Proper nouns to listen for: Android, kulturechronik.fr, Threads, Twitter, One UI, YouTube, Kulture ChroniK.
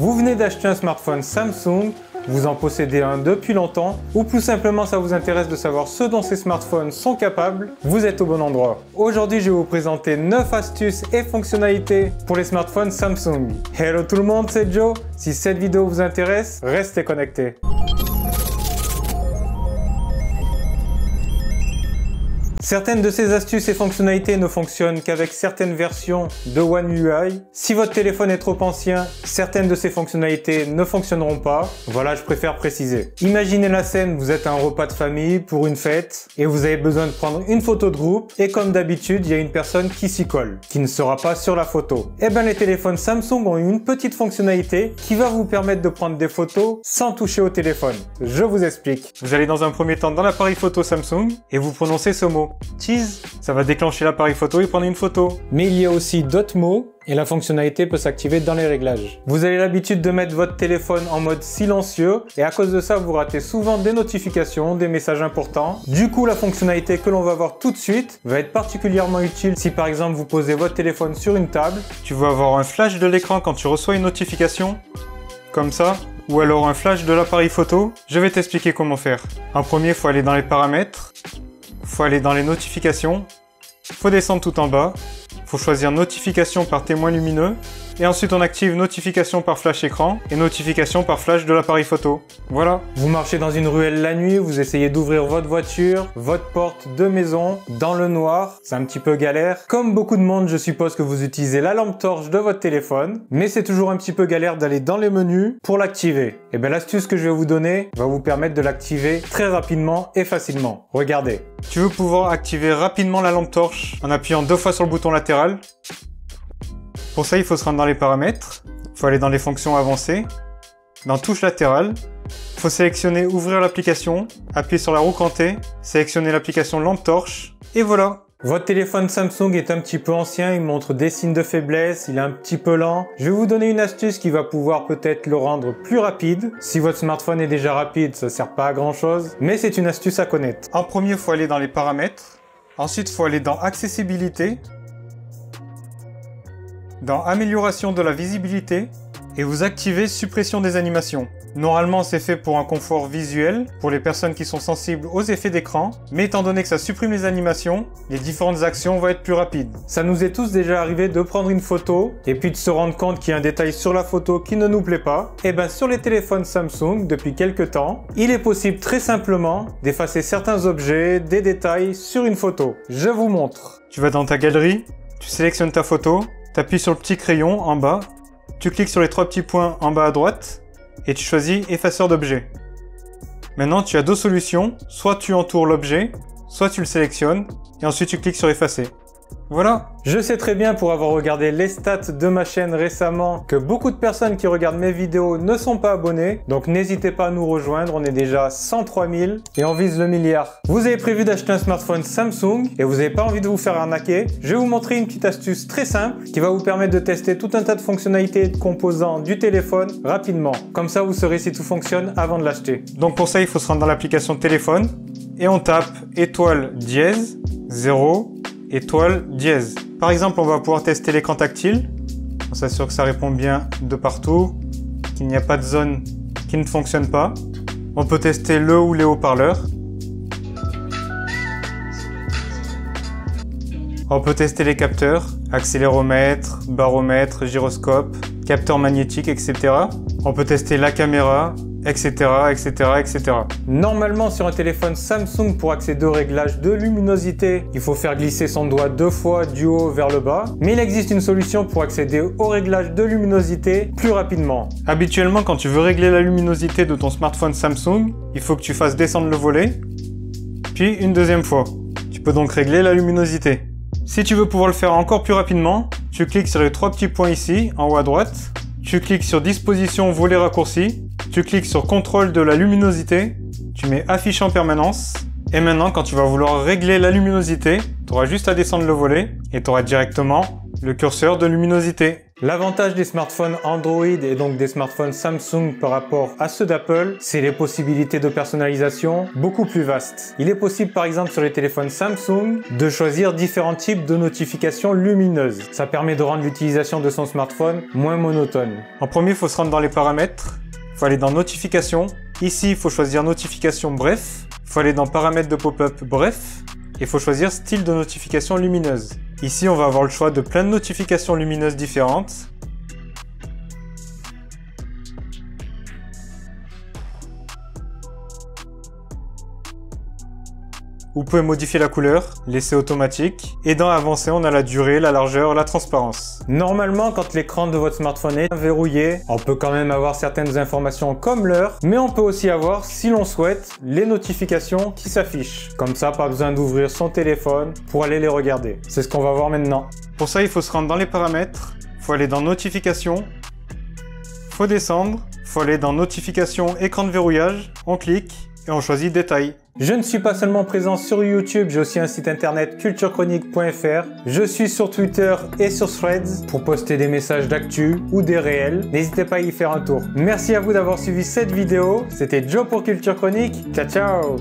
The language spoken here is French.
Vous venez d'acheter un smartphone Samsung, vous en possédez un depuis longtemps, ou plus simplement ça vous intéresse de savoir ce dont ces smartphones sont capables, vous êtes au bon endroit. Aujourd'hui, je vais vous présenter 9 astuces et fonctionnalités pour les smartphones Samsung. Hello tout le monde, c'est Joe. Si cette vidéo vous intéresse, restez connectés. Certaines de ces astuces et fonctionnalités ne fonctionnent qu'avec certaines versions de One UI. Si votre téléphone est trop ancien, certaines de ces fonctionnalités ne fonctionneront pas. Voilà, je préfère préciser. Imaginez la scène, vous êtes à un repas de famille pour une fête et vous avez besoin de prendre une photo de groupe et comme d'habitude, il y a une personne qui s'y colle, qui ne sera pas sur la photo. Eh bien, les téléphones Samsung ont une petite fonctionnalité qui va vous permettre de prendre des photos sans toucher au téléphone. Je vous explique. Vous allez dans un premier temps dans l'appareil photo Samsung et vous prononcez ce mot. Cheese, ça va déclencher l'appareil photo et prendre une photo. Mais il y a aussi d'autres mots et la fonctionnalité peut s'activer dans les réglages. Vous avez l'habitude de mettre votre téléphone en mode silencieux et à cause de ça, vous ratez souvent des notifications, des messages importants. Du coup, la fonctionnalité que l'on va voir tout de suite va être particulièrement utile si par exemple vous posez votre téléphone sur une table. Tu vas avoir un flash de l'écran quand tu reçois une notification, comme ça. Ou alors un flash de l'appareil photo. Je vais t'expliquer comment faire. En premier, il faut aller dans les paramètres. Faut aller dans les notifications, faut descendre tout en bas, faut choisir notification par témoin lumineux et ensuite on active notification par flash écran et notification par flash de l'appareil photo. Voilà. Vous marchez dans une ruelle la nuit, vous essayez d'ouvrir votre voiture, votre porte de maison, dans le noir, c'est un petit peu galère. Comme beaucoup de monde, je suppose que vous utilisez la lampe torche de votre téléphone, mais c'est toujours un petit peu galère d'aller dans les menus pour l'activer. Et bien l'astuce que je vais vous donner va vous permettre de l'activer très rapidement et facilement. Regardez. Tu veux pouvoir activer rapidement la lampe torche en appuyant 2 fois sur le bouton latéral. Pour ça, il faut se rendre dans les paramètres, il faut aller dans les fonctions avancées, dans touche latérale, il faut sélectionner ouvrir l'application, appuyer sur la roue cantée, sélectionner l'application lampe torche, et voilà. Votre téléphone Samsung est un petit peu ancien, il montre des signes de faiblesse, il est un petit peu lent. Je vais vous donner une astuce qui va pouvoir peut-être le rendre plus rapide. Si votre smartphone est déjà rapide, ça sert pas à grand chose, mais c'est une astuce à connaître. En premier, il faut aller dans les paramètres, ensuite il faut aller dans accessibilité, dans amélioration de la visibilité et vous activez suppression des animations. Normalement c'est fait pour un confort visuel pour les personnes qui sont sensibles aux effets d'écran, mais étant donné que ça supprime les animations, les différentes actions vont être plus rapides. Ça nous est tous déjà arrivé de prendre une photo et puis de se rendre compte qu'il y a un détail sur la photo qui ne nous plaît pas. Et bien sur les téléphones Samsung depuis quelques temps, il est possible très simplement d'effacer certains objets, des détails sur une photo. Je vous montre. Tu vas dans ta galerie, tu sélectionnes ta photo, t'appuies sur le petit crayon en bas, tu cliques sur les 3 petits points en bas à droite et tu choisis effaceur d'objet. Maintenant tu as 2 solutions, soit tu entoures l'objet, soit tu le sélectionnes et ensuite tu cliques sur effacer. Voilà. Je sais très bien pour avoir regardé les stats de ma chaîne récemment que beaucoup de personnes qui regardent mes vidéos ne sont pas abonnées, donc n'hésitez pas à nous rejoindre, on est déjà 103 000 et on vise le milliard. Vous avez prévu d'acheter un smartphone Samsung et vous n'avez pas envie de vous faire arnaquer, je vais vous montrer une petite astuce très simple qui va vous permettre de tester tout un tas de fonctionnalités et de composants du téléphone rapidement. Comme ça vous saurez si tout fonctionne avant de l'acheter. Donc pour ça il faut se rendre dans l'application téléphone et on tape étoile dièse 0 étoile dièse. Par exemple, on va pouvoir tester l'écran tactile. On s'assure que ça répond bien de partout, qu'il n'y a pas de zone qui ne fonctionne pas. On peut tester le ou les haut-parleurs. On peut tester les capteurs, accéléromètre, baromètre, gyroscope, capteur magnétique, etc. On peut tester la caméra, etc. Normalement sur un téléphone Samsung pour accéder aux réglages de luminosité, il faut faire glisser son doigt 2 fois du haut vers le bas. Mais il existe une solution pour accéder aux réglages de luminosité plus rapidement. Habituellement quand tu veux régler la luminosité de ton smartphone Samsung, il faut que tu fasses descendre le volet, puis une 2e fois. Tu peux donc régler la luminosité. Si tu veux pouvoir le faire encore plus rapidement, tu cliques sur les 3 petits points ici en haut à droite, tu cliques sur disposition volet raccourci, tu cliques sur contrôle de la luminosité, tu mets affiche en permanence et maintenant quand tu vas vouloir régler la luminosité, tu auras juste à descendre le volet et tu auras directement le curseur de luminosité. L'avantage des smartphones Android et donc des smartphones Samsung par rapport à ceux d'Apple, c'est les possibilités de personnalisation beaucoup plus vastes. Il est possible par exemple sur les téléphones Samsung de choisir différents types de notifications lumineuses. Ça permet de rendre l'utilisation de son smartphone moins monotone. En premier, il faut se rendre dans les paramètres, il faut aller dans notifications. Ici, il faut choisir notification bref, il faut aller dans paramètres de pop-up bref et il faut choisir style de notification lumineuse. Ici, on va avoir le choix de plein de notifications lumineuses différentes. Vous pouvez modifier la couleur, laisser automatique. Et dans avancé, on a la durée, la largeur, la transparence. Normalement, quand l'écran de votre smartphone est verrouillé, on peut quand même avoir certaines informations comme l'heure, mais on peut aussi avoir, si l'on souhaite, les notifications qui s'affichent. Comme ça, pas besoin d'ouvrir son téléphone pour aller les regarder. C'est ce qu'on va voir maintenant. Pour ça, il faut se rendre dans les paramètres, il faut aller dans notifications, il faut descendre, il faut aller dans notifications, écran de verrouillage, on clique et on choisit détail. Je ne suis pas seulement présent sur YouTube, j'ai aussi un site internet kulturechronik.fr. Je suis sur Twitter et sur Threads pour poster des messages d'actu ou des réels. N'hésitez pas à y faire un tour. Merci à vous d'avoir suivi cette vidéo. C'était Joe pour Culture Chronique. Ciao, ciao!